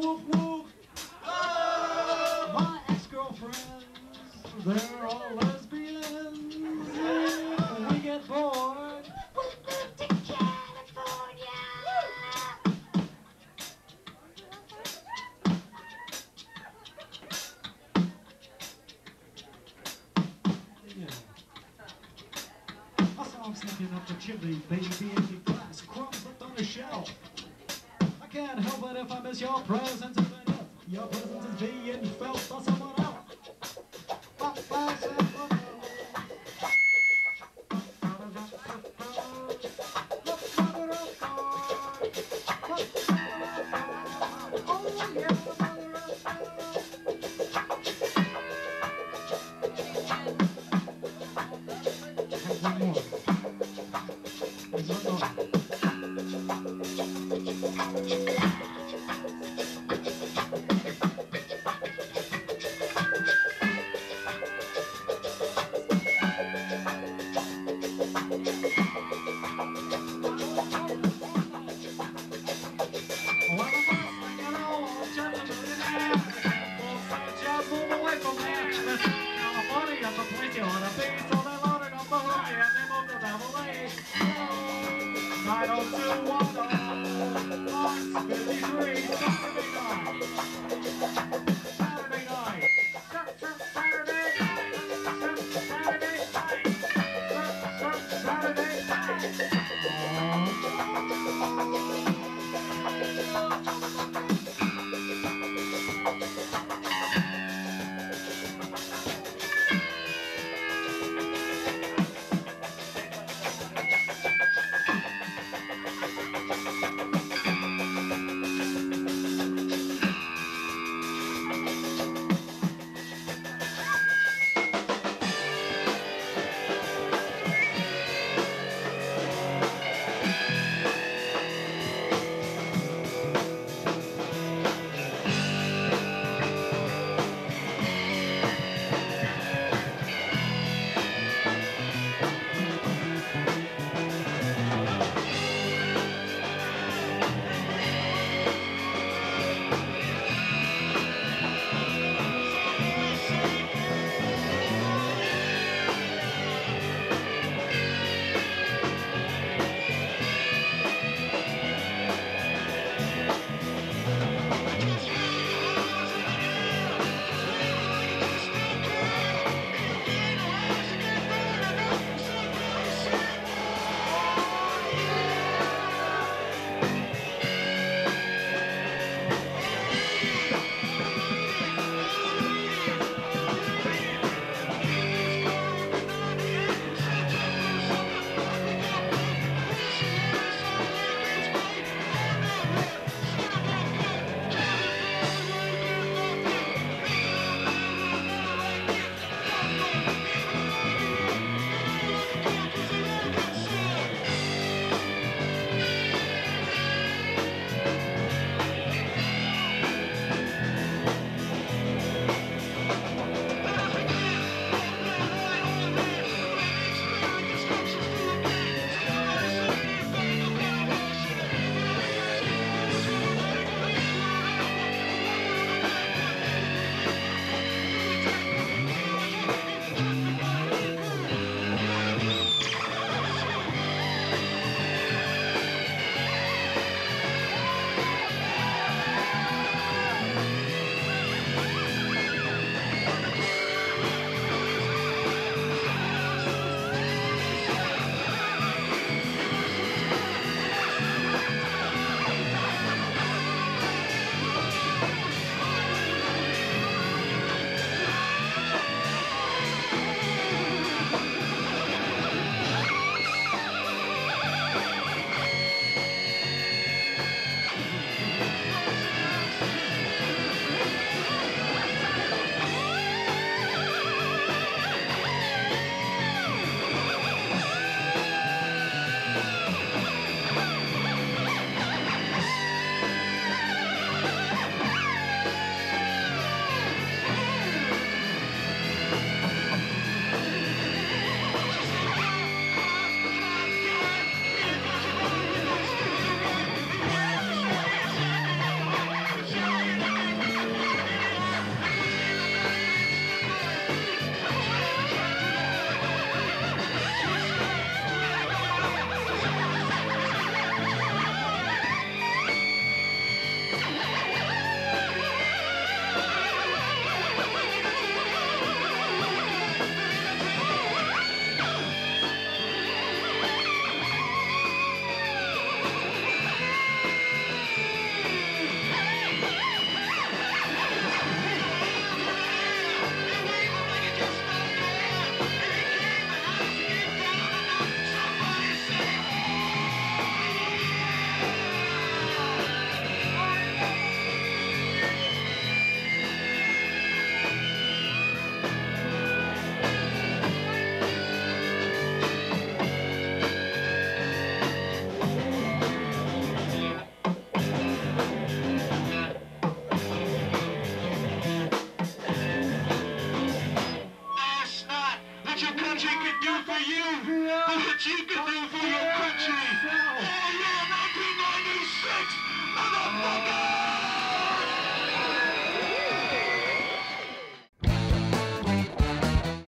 whoop, whoop. Oh! My ex-girlfriends, they're all lesbians. We get bored. We moved to California. Yeah. I saw him sneaking up the chimney, baby, empty glass, crumbs left on the shelf. I can't help it if I miss your presence enough. Your presence is being felt by someone else. Oh, yeah. I don't do water. Box 53,